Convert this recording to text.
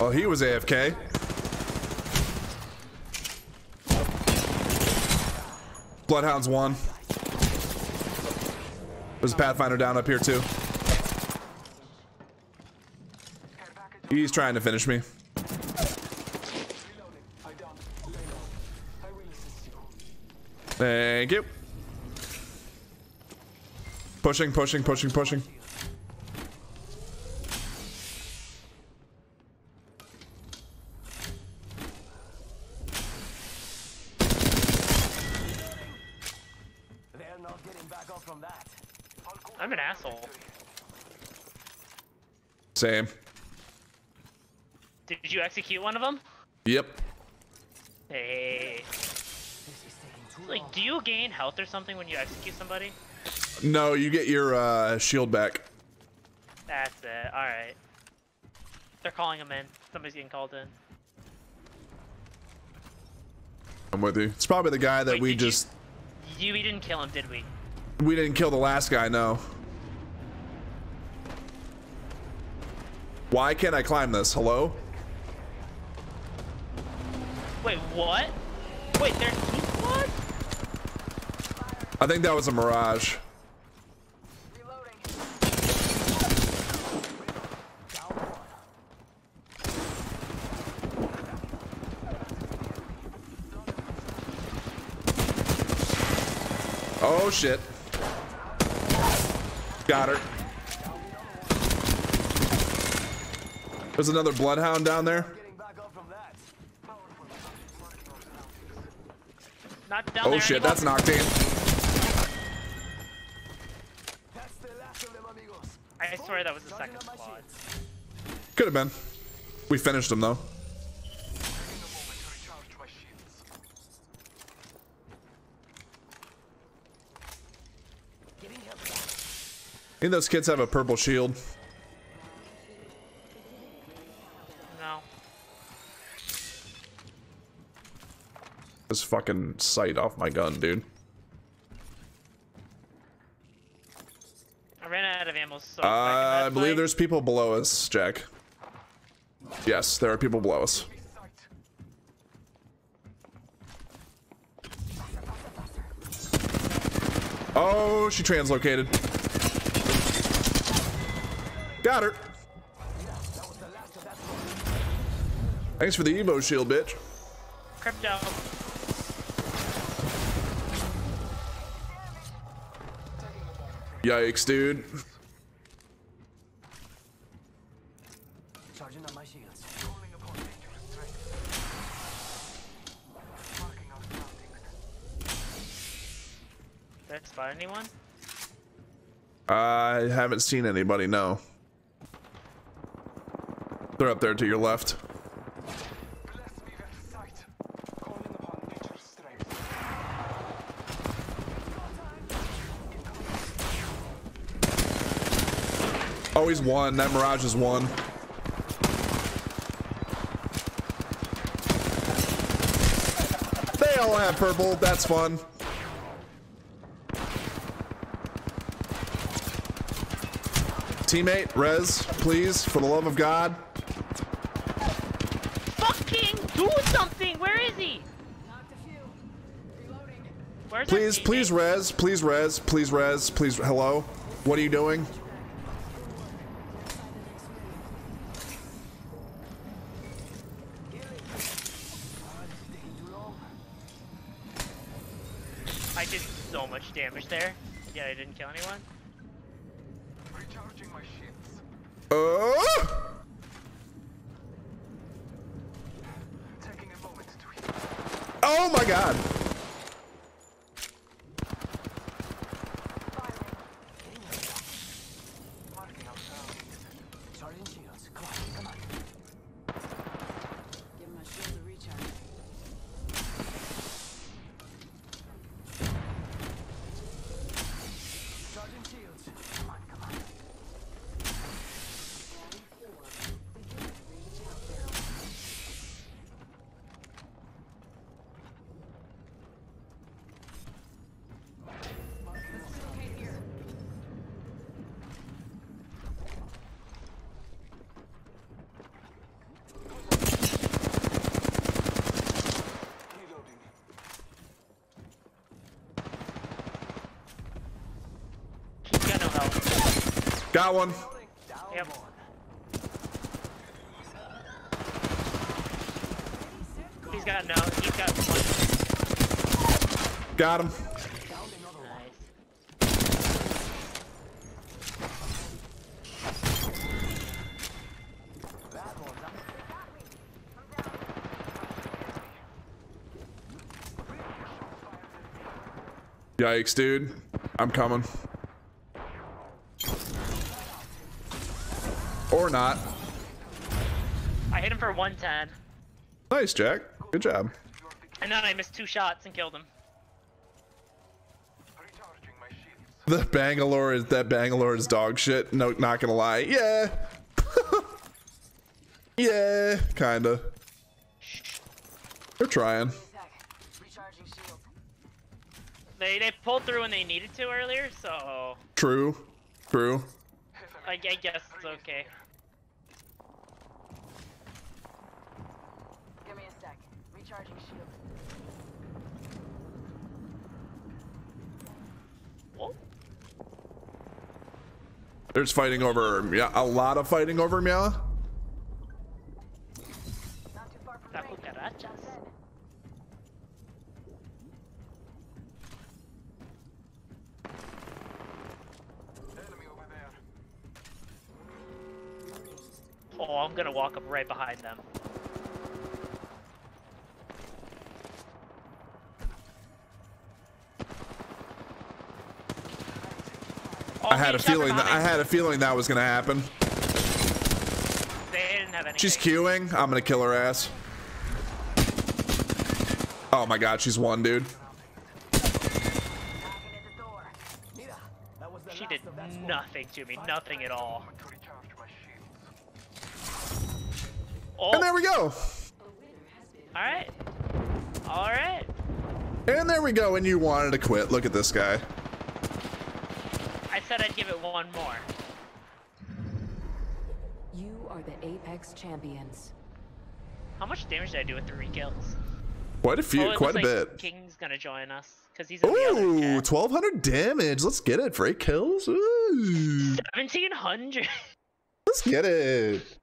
Oh, he was AFK. Bloodhound's won. There's a Pathfinder down up here too. He's trying to finish me. Thank you. Pushing, pushing, pushing, pushing. I'm an asshole. Same. Did you execute one of them? Yep. Hey. Like, do you gain health or something when you execute somebody? No, you get your shield back. That's it. All right. They're calling him in. Somebody's getting called in. I'm with you. It's probably the guy that Wait, we just. We didn't kill him, did we? We didn't kill the last guy, no. Why can't I climb this? Hello? Wait, what? Wait, there's what? I think that was a Mirage. Reloading. Oh shit. Got her. There's another Bloodhound down there. Not down there shit, anymore. That's an Octane. I swear that was the second squad. Could have been. We finished them though. Any of those kids have a purple shield? This fucking sight off my gun, dude. I ran out of ammo. So I believe there's people below us, Jack. Yes, there are people below us. Oh, she translocated. Got her. Thanks for the Evo Shield, bitch. Crypto. Yikes, dude. Charging up my shields. Did I spot anyone? I haven't seen anybody, no. They're up there to your left. Oh, he's one. That Mirage is one. They all have purple. That's fun. Teammate, res, please, for the love of God. Fucking do something. Where is he? Where's please, please res, please res, please res, please. Hello? What are you doing? I did so much damage there, yet I didn't kill anyone. Recharging my shields. Oh! Taking a moment to heal. Oh my god! Marking ourselves. Charging shields. Come on. Give my shield a recharge. Got one. Yep. He's got no. He's got one. Got him. Yikes, dude. I'm coming. Or not. I hit him for 110. Nice, Jack. Good job. And then I missed 2 shots and killed him. The Bangalore is dog shit. No, not gonna lie. Yeah. Yeah, kinda. They're trying. They pulled through when they needed to earlier, so... True. True. I guess it's okay. Give me a sec. Recharging shield. Whoa. There's fighting over... Yeah, a lot of fighting over Miala. Not too far from me. Oh, I'm gonna walk up right behind them. Oh, I had a feeling that was gonna happen. They didn't have anything. She's queuing. I'm gonna kill her ass. Oh my god, she's one, dude. She did nothing to me, nothing at all. Oh. And there we go. Alright. Alright. And there we go. And you wanted to quit. Look at this guy. I said I'd give it one more. You are the Apex champions. How much damage did I do with 3 kills? Quite a few. Oh, quite a bit. King's gonna join us. Because he's in the other chat. 1200 damage. Let's get it for 8 kills. Ooh. 1700. Let's get it.